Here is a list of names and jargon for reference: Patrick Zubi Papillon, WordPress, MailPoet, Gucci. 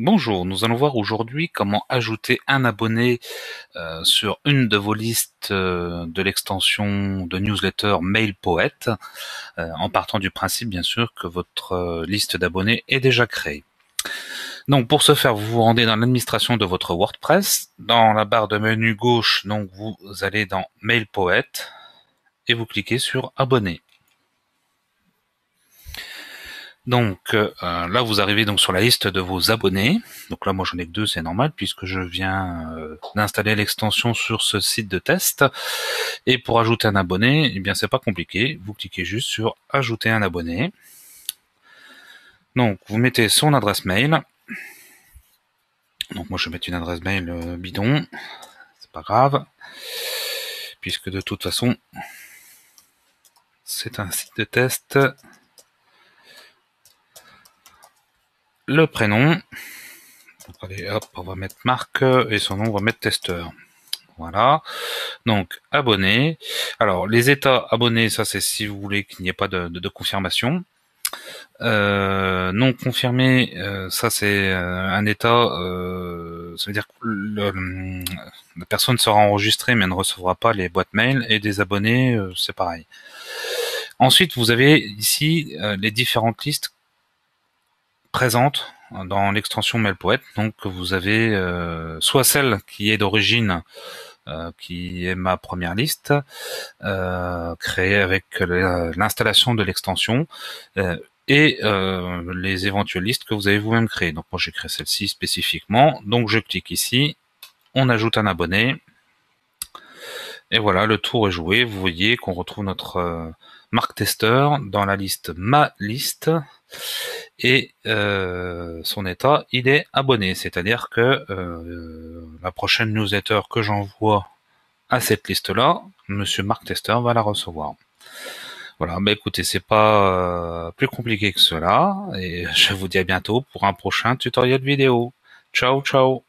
Bonjour, nous allons voir aujourd'hui comment ajouter un abonné sur une de vos listes de l'extension de newsletter MailPoet, en partant du principe bien sûr que votre liste d'abonnés est déjà créée. Donc pour ce faire, vous vous rendez dans l'administration de votre WordPress, dans la barre de menu gauche, donc vous allez dans MailPoet et vous cliquez sur abonné. Donc là, vous arrivez donc sur la liste de vos abonnés. Donc là, moi, j'en ai que deux, c'est normal, puisque je viens d'installer l'extension sur ce site de test. Et pour ajouter un abonné, eh bien, c'est pas compliqué. Vous cliquez juste sur ajouter un abonné. Donc, vous mettez son adresse mail. Donc moi, je vais mettre une adresse mail bidon. C'est pas grave, puisque de toute façon, c'est un site de test. Le prénom, donc, allez hop, on va mettre Marc et son nom, on va mettre testeur. Voilà, donc abonné. Alors les états abonnés, ça c'est si vous voulez qu'il n'y ait pas de confirmation. Non confirmé, ça c'est un état, ça veut dire que la personne sera enregistrée mais ne recevra pas les boîtes mail, et des abonnés, c'est pareil. Ensuite, vous avez ici les différentes listes présente dans l'extension MailPoet. Donc vous avez soit celle qui est d'origine, qui est ma première liste, créée avec l'installation de l'extension, et les éventuelles listes que vous avez vous-même créées. Donc moi j'ai créé celle-ci spécifiquement, donc je clique ici, on ajoute un abonné, et voilà, le tour est joué. Vous voyez qu'on retrouve notre Marc testeur dans la liste ma liste, et son état, il est abonné, c'est-à-dire que la prochaine newsletter que j'envoie à cette liste-là, monsieur Marc Testeur va la recevoir. Voilà, bah écoutez, c'est pas plus compliqué que cela, et je vous dis à bientôt pour un prochain tutoriel vidéo. Ciao, ciao.